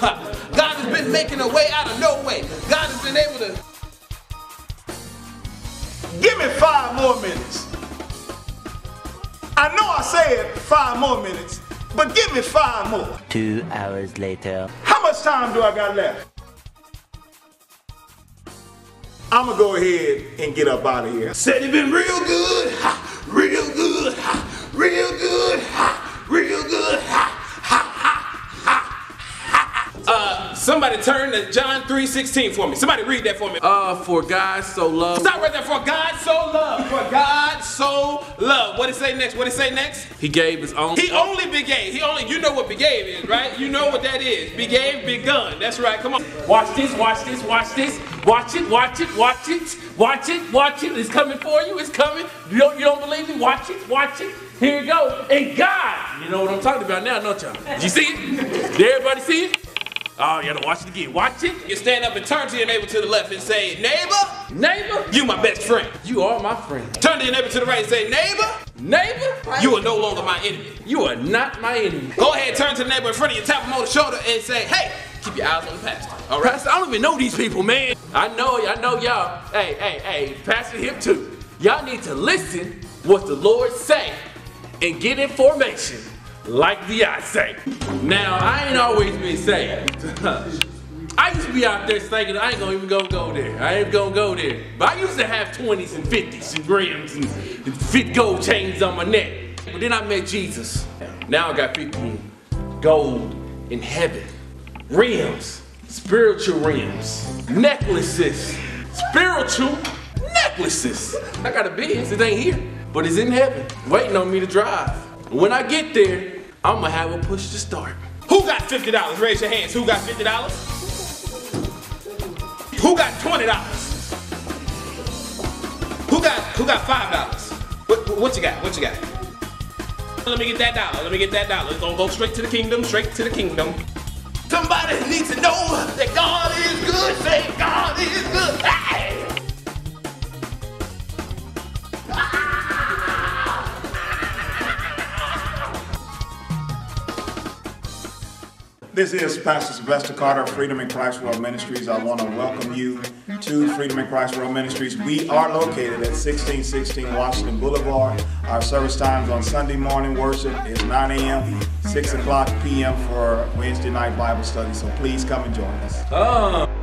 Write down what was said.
God has been making a way out of no way. God has been able to... Give me 5 more minutes. I know I said 5 more minutes, but give me 5 more. 2 hours later. How much time do I got left? I'm going to go ahead and get up out of here. Said it's been real good, ha, real good, ha, real good, ha, real good, ha, ha, ha, ha, ha. Somebody turn to John 3:16 for me. Somebody read that for me. For God so loved. Stop right there. For God so loved. For God so loved. What it say next? What it say next? He gave his own. He only begave. He only. You know what begave is, right? You know what that is. Begave, begun. That's right. Come on. Watch this. Watch this. Watch this. Watch it, watch it, watch it, watch it, watch it. It's coming for you, it's coming. You don't believe me? Watch it, watch it. Here you go. And God, you know what I'm talking about now, don't y'all? Did you see it? Did everybody see it? Oh, you gotta watch it again. Watch it. You stand up and turn to your neighbor to the left and say, neighbor, neighbor, you my best friend. You are my friend. Turn to your neighbor to the right and say, neighbor, neighbor, you are no longer my enemy. You are not my enemy. Go ahead, turn to the neighbor in front of you, tap him on the shoulder and say, hey, keep your eyes on the pastor. All right. Pastor, I don't even know these people, man. I know y'all. Hey, Pastor him too. Y'all need to listen what the Lord say and get information like the I say. Now, I ain't always been saved. I used to be out there thinking I ain't gonna even go there. I ain't gonna go there. But I used to have 20s and 50s and grams and 50 gold chains on my neck. But then I met Jesus. Now I got 50 gold in heaven. Rims, spiritual rims, necklaces, spiritual necklaces. I got a Benz, it ain't here, but it's in heaven, waiting on me to drive. When I get there, I'm gonna have a push to start. Who got $50? Raise your hands. Who got $50? Who got $20? Who got $5? What you got? What you got? Let me get that dollar. Let me get that dollar. It's gonna go straight to the kingdom. Straight to the kingdom. Somebody needs to know that God is good. Say God is good. Hey! This is Pastor Sylvester Carter of Freedom in Christ World Ministries. I want to welcome you to Freedom in Christ World Ministries. We are located at 1616 Washington Boulevard. Our service times on Sunday morning worship is 9 a.m., 6 o'clock p.m. for Wednesday night Bible study. So please come and join us.